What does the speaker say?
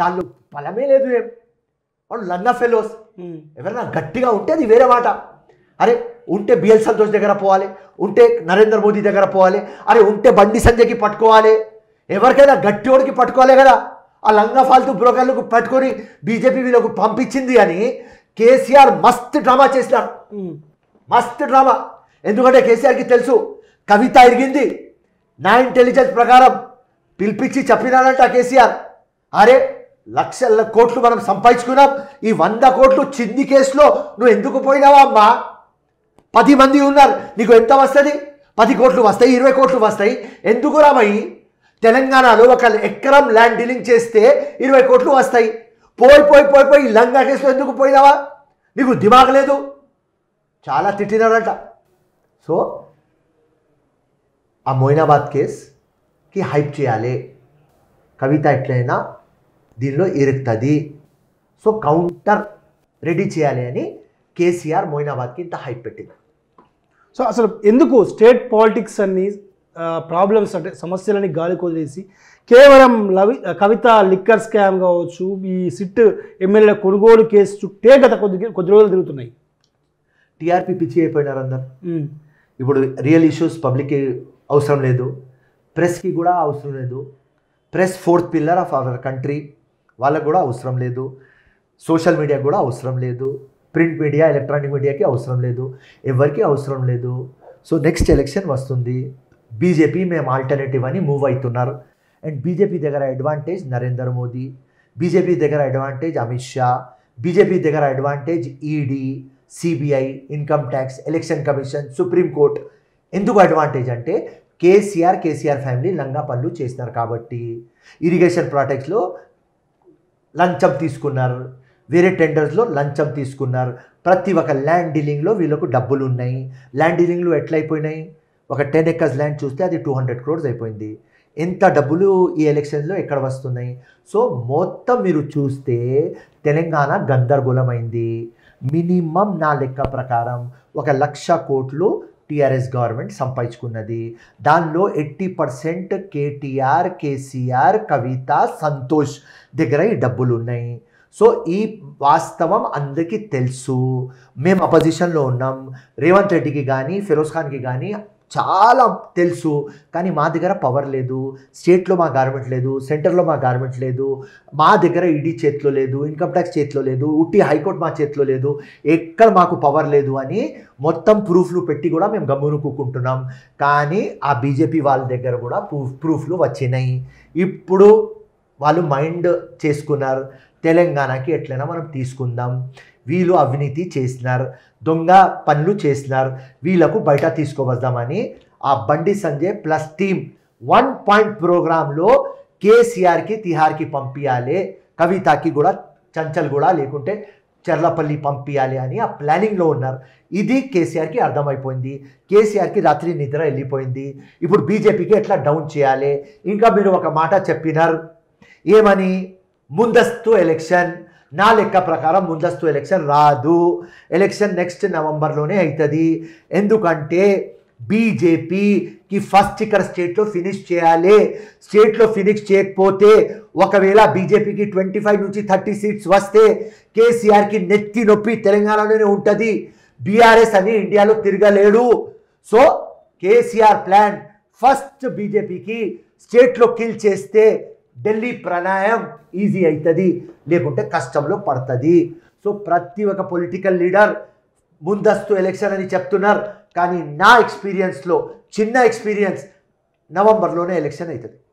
దానిలో ఫలమే లేదు. వాళ్ళు లన్న ఫెలోస్ ఎవరైనా గట్టిగా ఉంటే అది వేరే మాట. అరే ఉంటే బిఎల్ సంతోష్ దగ్గర పోవాలి, ఉంటే నరేంద్ర మోదీ దగ్గర పోవాలి, అరే ఉంటే బండి సంజయ్కి పట్టుకోవాలి, ఎవరికైనా గట్టివాడికి పట్టుకోవాలి కదా. ఆ లంగా ఫాల్తూ బ్రోకర్లకు పట్టుకొని బీజేపీ వీళ్ళకు పంపించింది అని కేసీఆర్ మస్తు డ్రామా చేసినారు, మస్తు డ్రామా. ఎందుకంటే కేసీఆర్కి తెలుసు కవిత ఇరిగింది. నా ఇంటెలిజెన్స్ ప్రకారం పిలిపించి చెప్పినానంట కేసీఆర్, అరే లక్షల కోట్లు మనం సంపాదించుకున్నాం, ఈ 100 కోట్లు చింది కేసులో నువ్వు ఎందుకు పోయినావా అమ్మా? 10 మంది ఉన్నారు, నీకు ఎంత వస్తుంది? 10 కోట్లు వస్తాయి, 20 కోట్లు వస్తాయి, ఎందుకు రామయ్యి? తెలంగాణలో ఒక ఎకరం ల్యాండ్ డీలింగ్ చేస్తే 20 కోట్లు వస్తాయి, పోయి పోయి పోయి పోయి లంగా కేసులో ఎందుకు పోయినావా? నీకు దిమాగ్ లేదు, చాలా తిట్టినారంట. సో ఆ మొయినాబాద్ కేసుకి హైప్ చేయాలి, కవిత ఎట్లయినా దీనిలో ఇరుక్తుంది, సో కౌంటర్ రెడీ చేయాలి అని కేసీఆర్ మొయినాబాద్కి ఇంత హైప్ పెట్టింది. సో అసలు ఎందుకు స్టేట్ పాలిటిక్స్ అన్ని ప్రాబ్లమ్స్ అంటే సమస్యలని గాలి కొదిలేసి కేవలం కవిత లిక్కర్ స్కామ్ కావచ్చు, ఈ సిట్ ఎమ్మెల్యే కొనుగోలు కేసు చుట్టే గత కొద్ది రోజులు తిరుగుతున్నాయి. టీఆర్పీ పిచ్చి అయిపోయినారు అందరు. ఇప్పుడు రియల్ ఇష్యూస్ పబ్లిక్కి అవసరం లేదు, ప్రెస్కి కూడా అవసరం లేదు, press 4th pillar of our country, వాళ్ళకు కూడా అవసరం లేదు, సోషల్ మీడియాకి కూడా అవసరం లేదు, ప్రింట్ మీడియా ఎలక్ట్రానిక్ మీడియాకి అవసరం లేదు, ఎవరికి అవసరం లేదు. సో నెక్స్ట్ ఎలక్షన్ వస్తుంది, బీజేపీ మేము ఆల్టర్నేటివ్ అని మూవ్ అవుతున్నారు. అండ్ బీజేపీ దగ్గర అడ్వాంటేజ్ నరేంద్ర మోదీ, బీజేపీ దగ్గర అడ్వాంటేజ్ అమిత్ షా, బీజేపీ దగ్గర advantage ED, CBI, income tax, election commission, supreme court. ఎందుకు అడ్వాంటేజ్ అంటే కేసీఆర్ ఫ్యామిలీ లంగా పనులు చేసినారు కాబట్టి, ఇరిగేషన్ ప్రాజెక్ట్స్లో లంచం తీసుకున్నారు, వేరే టెండర్స్లో లంచం తీసుకున్నారు, ప్రతి ఒక్క ల్యాండ్ డీలింగ్లో వీళ్ళకు డబ్బులు ఉన్నాయి. ల్యాండ్ డీలింగ్లో ఎట్లయిపోయినాయి? ఒక 10 acres ల్యాండ్ చూస్తే అది 200 crores అయిపోయింది. ఎంత డబ్బులు ఈ ఎలక్షన్లో ఎక్కడ వస్తున్నాయి? సో మొత్తం మీరు చూస్తే తెలంగాణ గందరగోళమైంది. మినిమం నా లెక్క ప్రకారం 1,00,000 కోట్లు టీఆర్ఎస్ గవర్నమెంట్ సంపాదించుకున్నది. దానిలో 80% కేటీఆర్, కేసీఆర్, కవిత, సంతోష్ దగ్గర ఈ డబ్బులు ఉన్నాయి. సో ఈ వాస్తవం అందరికీ తెలుసు. మేము అపోజిషన్లో ఉన్నాం, రేవంత్ రెడ్డికి కానీ ఫిరోజ్ ఖాన్కి కానీ చాలా తెలుసు, కానీ మా దగ్గర పవర్ లేదు, స్టేట్లో మా గవర్నమెంట్ లేదు, సెంటర్లో మా గవర్నమెంట్ లేదు, మా దగ్గర ఈడీ చేతిలో లేదు, ఇన్కమ్ ట్యాక్స్ చేతిలో లేదు, ఉట్టి హైకోర్టు మా చేతిలో లేదు, ఎక్కడ మాకు పవర్ లేదు అని మొత్తం ప్రూఫ్లు పెట్టి కూడా మేము గమ్మునుకుంటున్నాం. కానీ ఆ బీజేపీ వాళ్ళ దగ్గర కూడా ప్రూఫ్లు వచ్చినాయి. ఇప్పుడు వాళ్ళు మైండ్ చేసుకున్నారు, తెలంగాణకి ఎట్లయినా మనం తీసుకుందాం, వీళ్ళు అవినీతి చేసినారు, దొంగ పనులు చేసినారు, వీళ్ళకు బయట తీసుకువద్దామని ఆ Bandi Sanjay plus team 1 point program కేసీఆర్కి తిహార్కి పంపించాలి, కవితకి కూడా చంచల్ కూడా లేకుంటే చర్లపల్లి పంపించాలి అని ఆ ప్లానింగ్లో ఉన్నారు. ఇది కేసీఆర్కి అర్థమైపోయింది, కేసీఆర్కి రాత్రి నిద్ర వెళ్ళిపోయింది. ఇప్పుడు బీజేపీకి ఎట్లా డౌన్ చేయాలి? ఇంకా మీరు ఒక మాట చెప్పినారు, ఏమని? ముందస్తు ఎలక్షన్. నా లెక్క ప్రకారం ముందస్తు ఎలక్షన్ రాదు, ఎలక్షన్ నెక్స్ట్ నవంబర్లోనే అవుతుంది. ఎందుకంటే బీజేపీకి ఫస్ట్ ఇక్కడ స్టేట్లో ఫినిష్ చేయాలి, స్టేట్లో ఫినిష్ చేయకపోతే ఒకవేళ బీజేపీకి 25 నుంచి 30 seats వస్తే కేసీఆర్కి నెత్తి నొప్పి తెలంగాణలోనే ఉంటుంది, బీఆర్ఎస్ అని ఇండియాలో తిరగలేడు. సో కేసీఆర్ ప్లాన్ ఫస్ట్ బీజేపీకి స్టేట్లో కిల్ చేస్తే ఢిల్లీ ప్రాణాయం ఈజీ అవుతుంది, లేకుంటే కష్టంలో పడుతుంది. సో ప్రతి ఒక్క పొలిటికల్ లీడర్ ముందస్తు ఎలక్షన్ అని చెప్తున్నారు, కానీ నా ఎక్స్పీరియన్స్లో, చిన్న ఎక్స్పీరియన్స్, నవంబర్లోనే ఎలక్షన్ అవుతుంది.